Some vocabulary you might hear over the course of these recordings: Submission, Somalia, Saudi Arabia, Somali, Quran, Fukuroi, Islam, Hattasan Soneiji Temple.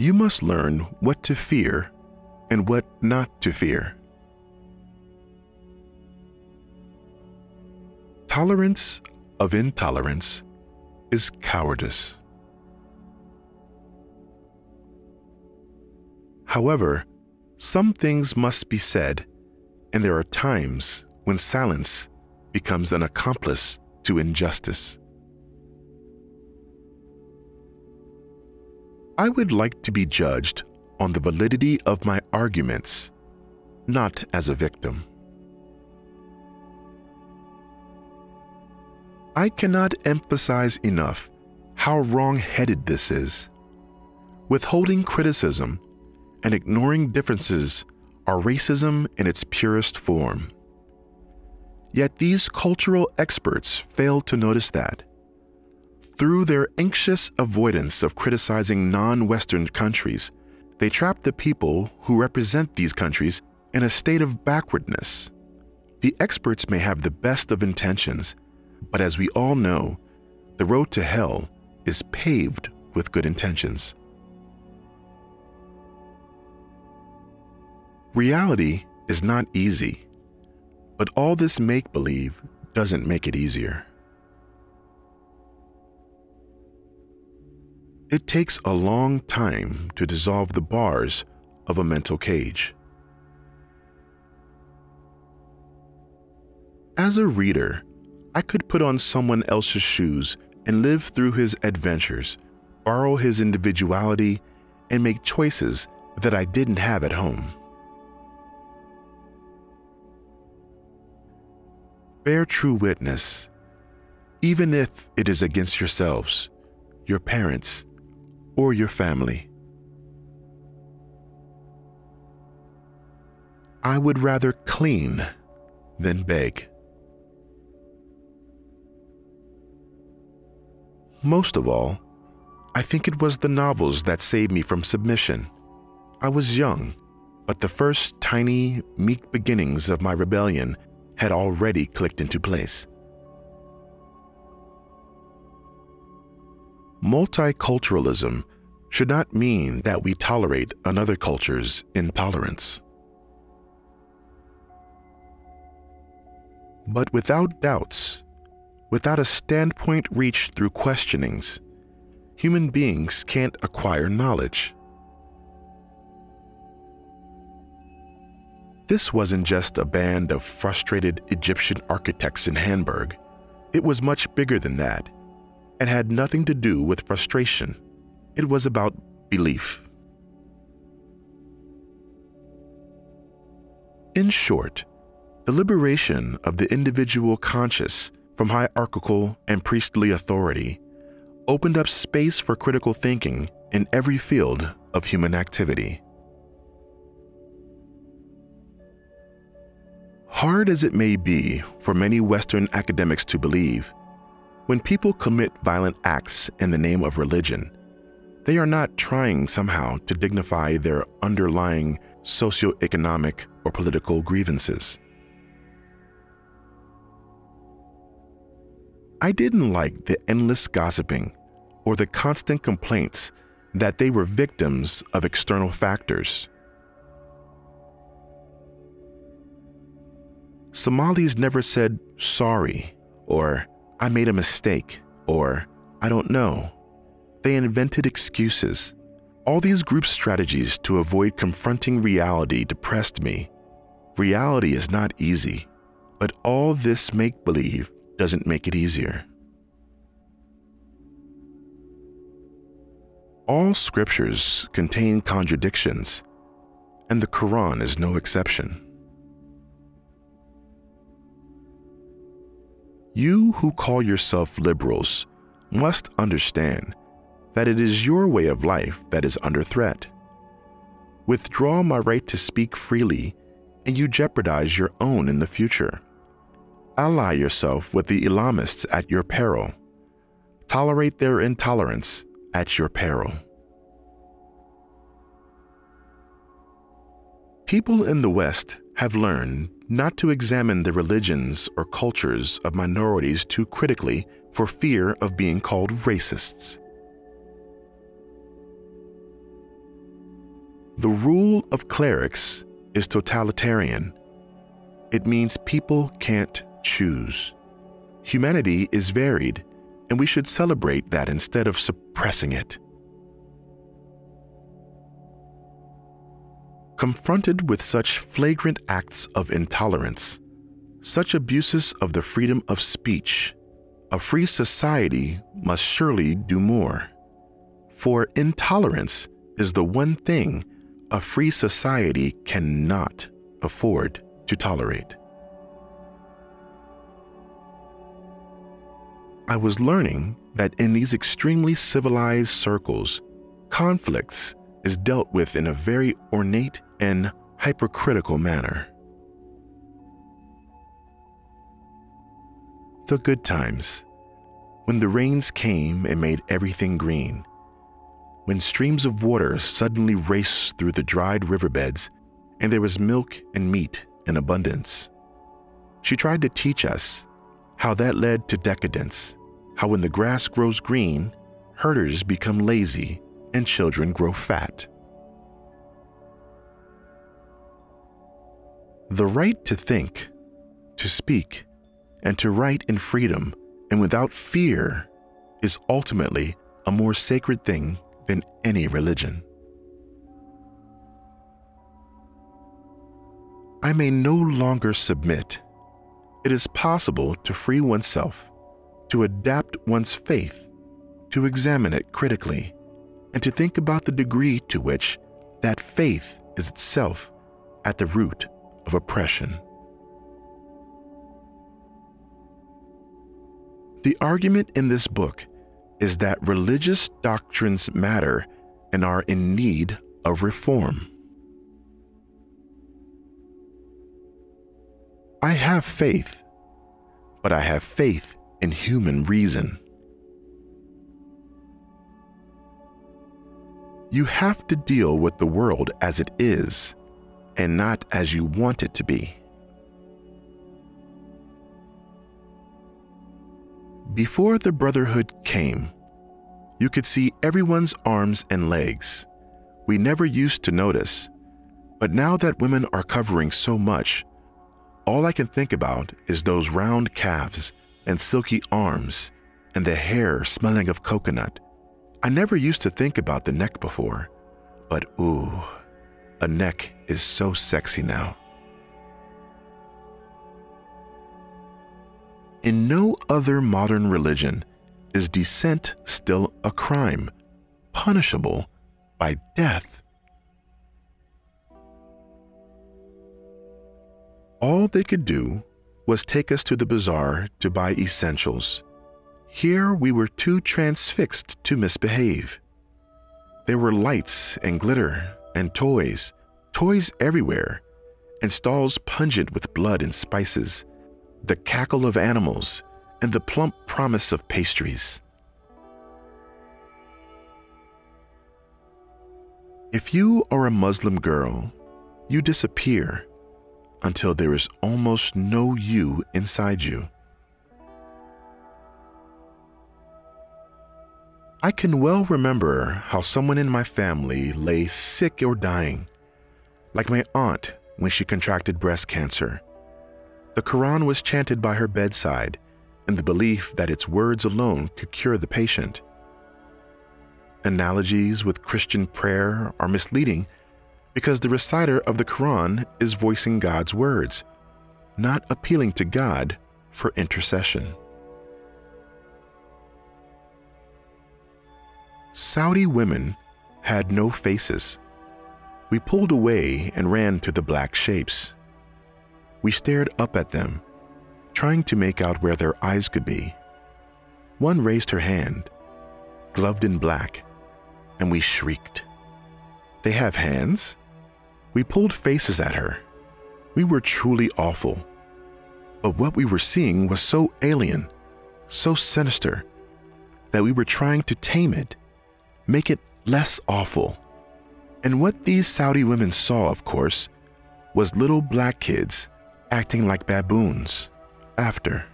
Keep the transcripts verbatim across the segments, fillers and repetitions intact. You must learn what to fear and what not to fear. Tolerance of intolerance is cowardice. However, some things must be said, and there are times when silence becomes an accomplice to injustice. I would like to be judged on the validity of my arguments, not as a victim. I cannot emphasize enough how wrong-headed this is. Withholding criticism and ignoring differences are racism in its purest form. Yet these cultural experts fail to notice that, through their anxious avoidance of criticizing non-Western countries, they trap the people who represent these countries in a state of backwardness. The experts may have the best of intentions, but as we all know, the road to hell is paved with good intentions. Reality is not easy, but all this make-believe doesn't make it easier. It takes a long time to dissolve the bars of a mental cage. As a reader, I could put on someone else's shoes and live through his adventures, borrow his individuality, and make choices that I didn't have at home. Bear true witness, even if it is against yourselves, your parents, or your family. I would rather clean than beg. Most of all, I think it was the novels that saved me from submission. I was young, but the first tiny, meek beginnings of my rebellion had already clicked into place. Multiculturalism should not mean that we tolerate another culture's intolerance. But without doubts, without a standpoint reached through questionings, human beings can't acquire knowledge. This wasn't just a band of frustrated Egyptian architects in Hamburg. It was much bigger than that, and had nothing to do with frustration. It was about belief. In short, the liberation of the individual conscious from hierarchical and priestly authority opened up space for critical thinking in every field of human activity. Hard as it may be for many Western academics to believe, when people commit violent acts in the name of religion, they are not trying somehow to dignify their underlying socioeconomic or political grievances. I didn't like the endless gossiping or the constant complaints that they were victims of external factors. Somalis never said, sorry, or I made a mistake, or I don't know. They invented excuses. All these group strategies to avoid confronting reality depressed me. Reality is not easy, but all this make-believe doesn't make it easier. All scriptures contain contradictions, and the Quran is no exception. You who call yourself liberals must understand that it is your way of life that is under threat. Withdraw my right to speak freely, and you jeopardize your own in the future. Ally yourself with the Islamists at your peril. Tolerate their intolerance at your peril. People in the West have learned not to examine the religions or cultures of minorities too critically for fear of being called racists. The rule of clerics is totalitarian. It means people can't choose. Humanity is varied, and we should celebrate that instead of suppressing it. Confronted with such flagrant acts of intolerance, such abuses of the freedom of speech, a free society must surely do more. For intolerance is the one thing a free society cannot afford to tolerate. I was learning that in these extremely civilized circles, conflicts is dealt with in a very ornate and hypercritical manner. The good times, when the rains came and made everything green, when streams of water suddenly raced through the dried riverbeds and there was milk and meat in abundance. She tried to teach us how that led to decadence, how when the grass grows green, herders become lazy and children grow fat. The right to think, to speak, and to write in freedom and without fear is ultimately a more sacred thing than any religion. I may no longer submit. It is possible to free oneself, to adapt one's faith, to examine it critically, and to think about the degree to which that faith is itself at the root of oppression. The argument in this book is that religious doctrines matter and are in need of reform. I have faith, but I have faith in human reason. You have to deal with the world as it is, and not as you want it to be. Before the Brotherhood came, you could see everyone's arms and legs. We never used to notice, but now that women are covering so much, all I can think about is those round calves and silky arms and the hair smelling of coconut. I never used to think about the neck before, but ooh, a neck is so sexy now. In no other modern religion is dissent still a crime, punishable by death. All they could do was take us to the bazaar to buy essentials. Here we were too transfixed to misbehave. There were lights and glitter and toys, toys everywhere, and stalls pungent with blood and spices, the cackle of animals, and the plump promise of pastries. If you are a Muslim girl, you disappear until there is almost no you inside you. I can well remember how someone in my family lay sick or dying, like my aunt when she contracted breast cancer. The Quran was chanted by her bedside in the belief that its words alone could cure the patient. Analogies with Christian prayer are misleading because the reciter of the Quran is voicing God's words, not appealing to God for intercession. Saudi women had no faces. We pulled away and ran to the black shapes. We stared up at them, trying to make out where their eyes could be. One raised her hand, gloved in black, and we shrieked. They have hands? We pulled faces at her. We were truly awful. But what we were seeing was so alien, so sinister, that we were trying to tame it, make it less awful. And what these Saudi women saw, of course, was little black kids acting like baboons after.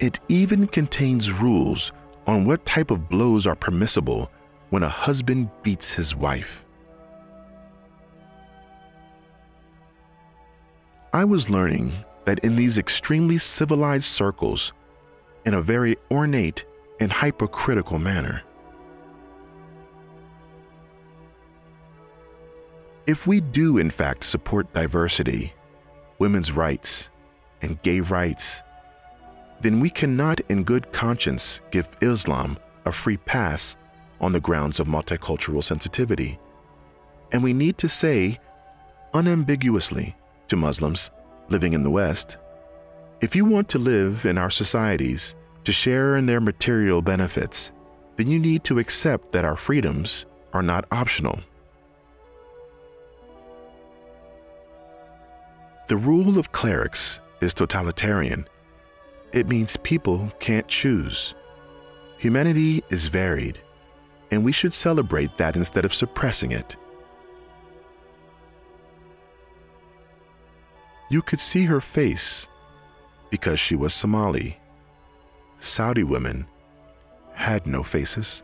It even contains rules on what type of blows are permissible when a husband beats his wife. I was learning that in these extremely civilized circles, in a very ornate and hypocritical manner, if we do in fact support diversity, women's rights, and gay rights, then we cannot in good conscience give Islam a free pass on the grounds of multicultural sensitivity. And we need to say unambiguously to Muslims living in the West, if you want to live in our societies to share in their material benefits, then you need to accept that our freedoms are not optional. The rule of clerics is totalitarian. It means people can't choose. Humanity is varied, and we should celebrate that instead of suppressing it. You could see her face because she was Somali. Saudi women had no faces.